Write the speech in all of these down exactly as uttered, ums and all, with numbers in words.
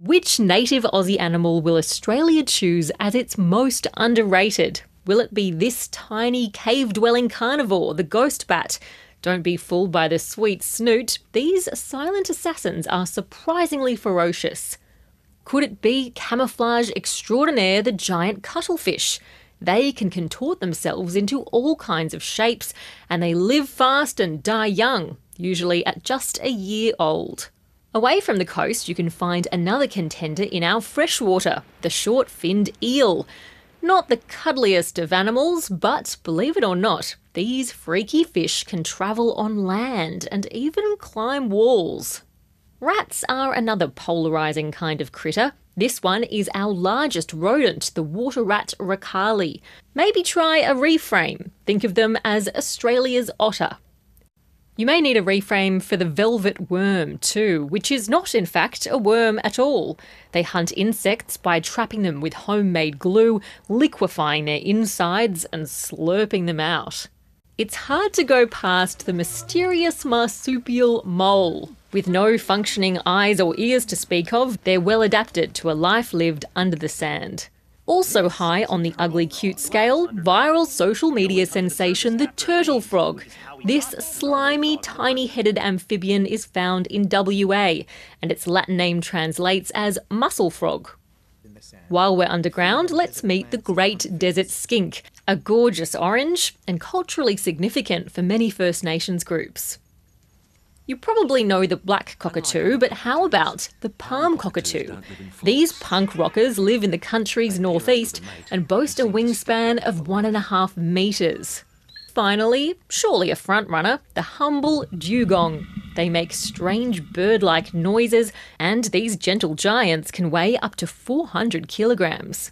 Which native Aussie animal will Australia choose as its most underrated? Will it be this tiny cave-dwelling carnivore, the ghost bat? Don't be fooled by the sweet snoot. These silent assassins are surprisingly ferocious. Could it be camouflage extraordinaire, the giant cuttlefish? They can contort themselves into all kinds of shapes, and they live fast and die young, usually at just a year old. Away from the coast, you can find another contender in our freshwater, the short-finned eel. Not the cuddliest of animals, but believe it or not, these freaky fish can travel on land and even climb walls. Rats are another polarising kind of critter. This one is our largest rodent, the water rat Rakali. Maybe try a reframe. Think of them as Australia's otter. You may need a reframe for the velvet worm too, which is not, in fact, a worm at all. They hunt insects by trapping them with homemade glue, liquefying their insides and slurping them out. It's hard to go past the mysterious marsupial mole. With no functioning eyes or ears to speak of, they're well adapted to a life lived under the sand. Also high on the ugly cute scale, viral social media sensation the turtle frog. This slimy, tiny-headed amphibian is found in W A, and its Latin name translates as mussel frog. While we're underground, let's meet the great desert skink, a gorgeous orange and culturally significant for many First Nations groups. You probably know the black cockatoo, but how about the palm cockatoo? These punk rockers live in the country's northeast and boast a wingspan of one and a half metres. Finally, surely a front-runner, the humble dugong. They make strange bird-like noises, and these gentle giants can weigh up to four hundred kilograms.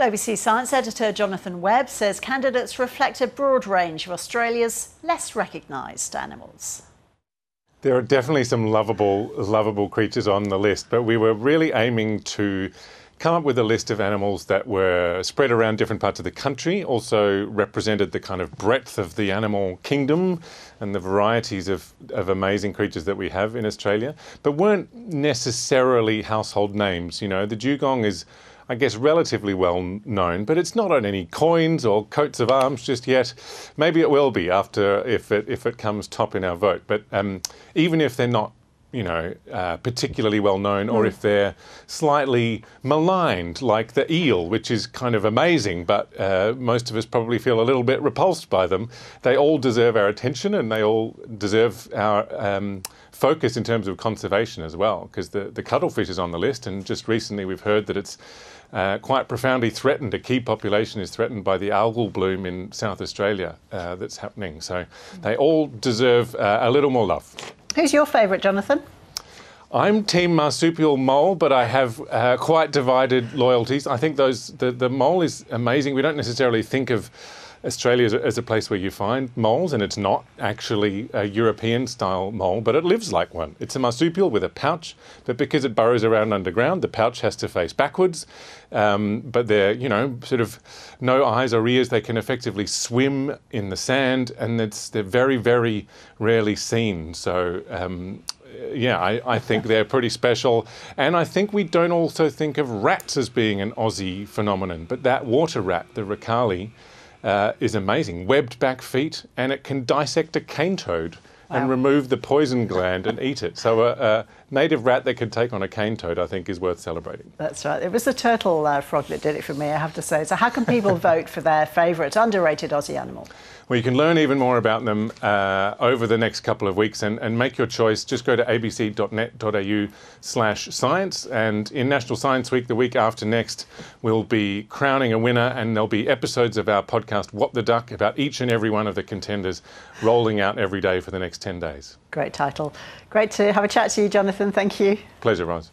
A B C Science editor Jonathan Webb says candidates reflect a broad range of Australia's less recognised animals. There are definitely some lovable, lovable creatures on the list, but we were really aiming to come up with a list of animals that were spread around different parts of the country, also represented the kind of breadth of the animal kingdom and the varieties of, of amazing creatures that we have in Australia, but weren't necessarily household names. You know, the dugong is, I guess, relatively well known, but it's not on any coins or coats of arms just yet. Maybe it will be after, if it, if it comes top in our vote. But um, even if they're not, you know, uh, particularly well known, or mm. if they're slightly maligned, like the eel, which is kind of amazing, but uh, most of us probably feel a little bit repulsed by them. They all deserve our attention, and they all deserve our um, focus in terms of conservation as well, because the, the cuttlefish is on the list, and just recently we've heard that it's Uh, quite profoundly threatened. A key population is threatened by the algal bloom in South Australia uh, that's happening. So they all deserve uh, a little more love. Who's your favourite, Jonathan? I'm team marsupial mole, but I have uh, quite divided loyalties. I think those the, the mole is amazing. We don't necessarily think of Australia is a, is a place where you find moles, and it's not actually a European-style mole, but it lives like one. It's a marsupial with a pouch, but because it burrows around underground, the pouch has to face backwards. Um, but they're, you know, sort of no eyes or ears. They can effectively swim in the sand, and it's, they're very, very rarely seen. So, um, yeah, I, I think they're pretty special. And I think we don't also think of rats as being an Aussie phenomenon, but that water rat, the Rakali, Uh, is amazing. Webbed back feet, and it can dissect a cane toad. Wow. And remove the poison gland and eat it. So a, a native rat that can take on a cane toad, I think, is worth celebrating. That's right. It was the turtle uh, frog that did it for me, I have to say. So how can people vote for their favourite underrated Aussie animal? Well, you can learn even more about them uh, over the next couple of weeks, and, and make your choice. Just go to a b c dot net dot a u slash science, and in National Science Week, the week after next, we'll be crowning a winner, and there'll be episodes of our podcast, What the Duck, about each and every one of the contenders, rolling out every day for the next ten days. Great title. Great to have a chat to you, Jonathan. Thank you. Pleasure, Roz.